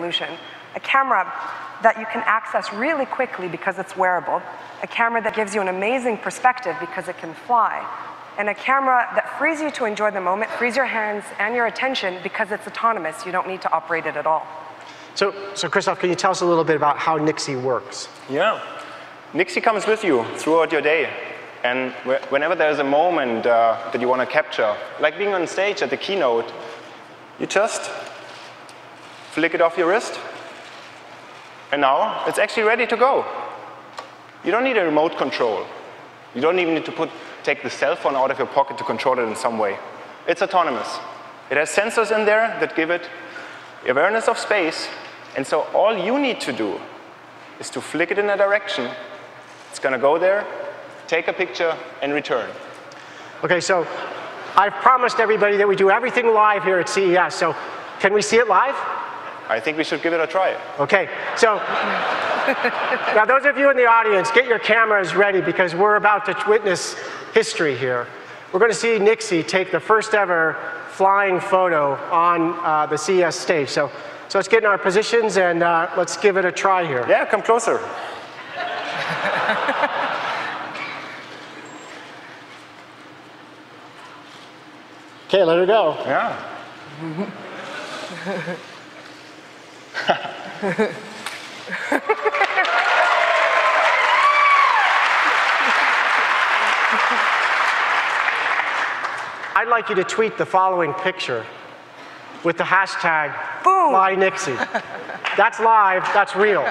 Solution. A camera that you can access really quickly because it's wearable, a camera that gives you an amazing perspective because it can fly, and a camera that frees you to enjoy the moment, frees your hands and your attention because it's autonomous. You don't need to operate it at all. So Christoph, can you tell us a little bit about how Nixie works? Yeah. Nixie comes with you throughout your day, and whenever there's a moment that you want to capture, like being on stage at the keynote, you just flick it off your wrist, and now it's actually ready to go. You don't need a remote control. You don't even need to take the cell phone out of your pocket to control it in some way. It's autonomous. It has sensors in there that give it awareness of space, and so all you need to do is to flick it in a direction. It's going to go there, take a picture, and return. Okay, so I've promised everybody that we do everything live here at CES, so can we see it live? I think we should give it a try. Okay, so now those of you in the audience, get your cameras ready because we're about to witness history here. We're going to see Nixie take the first ever flying photo on the CES stage. So let's get in our positions and let's give it a try here. Yeah, come closer. Okay, let her go. Yeah. I'd like you to tweet the following picture with the hashtag #FlyNixie. That's live, that's real.